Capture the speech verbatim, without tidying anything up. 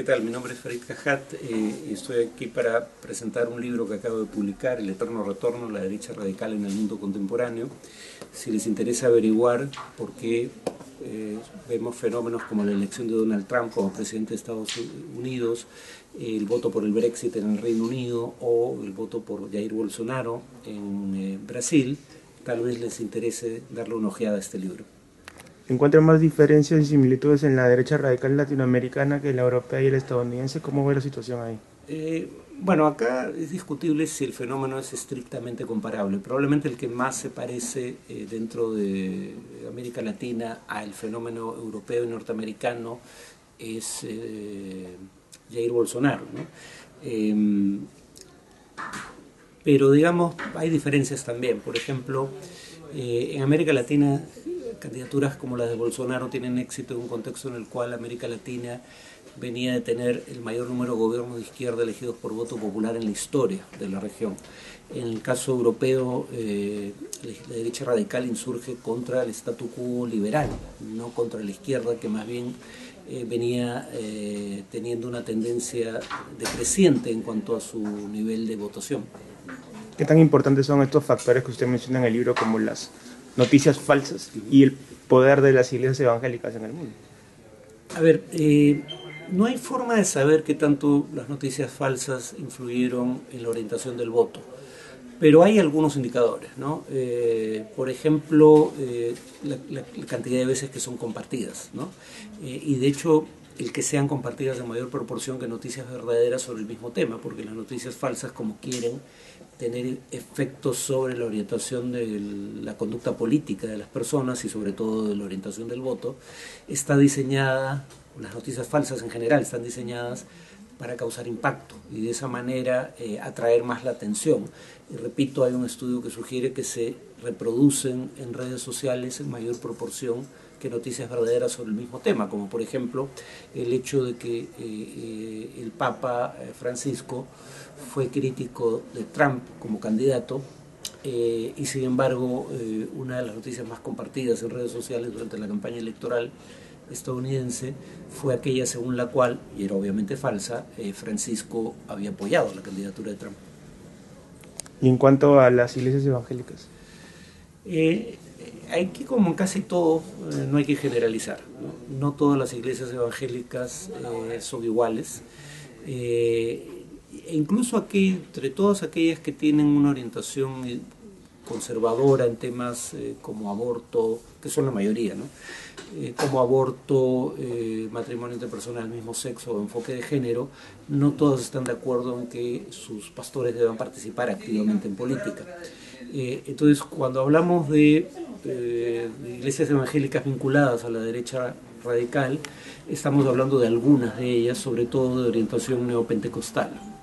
¿Qué tal? Mi nombre es Farid Kahhat eh, y estoy aquí para presentar un libro que acabo de publicar, El eterno retorno, la derecha radical en el mundo contemporáneo. Si les interesa averiguar por qué eh, vemos fenómenos como la elección de Donald Trump como presidente de Estados Unidos, el voto por el Brexit en el Reino Unido o el voto por Jair Bolsonaro en eh, Brasil, tal vez les interese darle una ojeada a este libro. ¿Encuentra más diferencias y similitudes en la derecha radical latinoamericana que en la europea y el estadounidense? ¿Cómo ve la situación ahí? Eh, bueno, acá es discutible si el fenómeno es estrictamente comparable. Probablemente el que más se parece eh, dentro de América Latina al fenómeno europeo y norteamericano es eh, Jair Bolsonaro, ¿no? Eh, pero digamos, hay diferencias también. Por ejemplo, eh, en América Latina, candidaturas como las de Bolsonaro tienen éxito en un contexto en el cual América Latina venía de tener el mayor número de gobiernos de izquierda elegidos por voto popular en la historia de la región. En el caso europeo, eh, la derecha radical insurge contra el statu quo liberal, no contra la izquierda, que más bien eh, venía eh, teniendo una tendencia decreciente en cuanto a su nivel de votación. ¿Qué tan importantes son estos factores que usted menciona en el libro, como las noticias falsas y el poder de las iglesias evangélicas en el mundo? A ver, eh, no hay forma de saber qué tanto las noticias falsas influyeron en la orientación del voto, pero hay algunos indicadores, ¿no? Eh, por ejemplo, eh, la, la, la cantidad de veces que son compartidas, ¿no? Eh, y de hecho, el que sean compartidas en mayor proporción que noticias verdaderas sobre el mismo tema, porque las noticias falsas, como quieren tener efectos sobre la orientación de la conducta política de las personas y sobre todo de la orientación del voto, está diseñada, las noticias falsas en general están diseñadas para causar impacto y de esa manera eh, atraer más la atención. Y repito, hay un estudio que sugiere que se reproducen en redes sociales en mayor proporción que noticias verdaderas sobre el mismo tema, como por ejemplo el hecho de que eh, eh, el Papa Francisco fue crítico de Trump como candidato eh, y sin embargo eh, una de las noticias más compartidas en redes sociales durante la campaña electoral estadounidense fue aquella según la cual, y era obviamente falsa, eh, Francisco había apoyado la candidatura de Trump. ¿Y en cuanto a las iglesias evangélicas? Eh, hay que, como en casi todo, eh, no hay que generalizar, ¿no? No todas las iglesias evangélicas eh, son iguales. Eh, e incluso aquí, entre todas aquellas que tienen una orientación conservadora en temas eh, como aborto, que son la mayoría, ¿no? Eh, como aborto, eh, matrimonio entre personas del mismo sexo o enfoque de género, no todos están de acuerdo en que sus pastores deban participar activamente en política. Eh, entonces, cuando hablamos de, eh, de iglesias evangélicas vinculadas a la derecha radical, estamos hablando de algunas de ellas, sobre todo de orientación neopentecostal.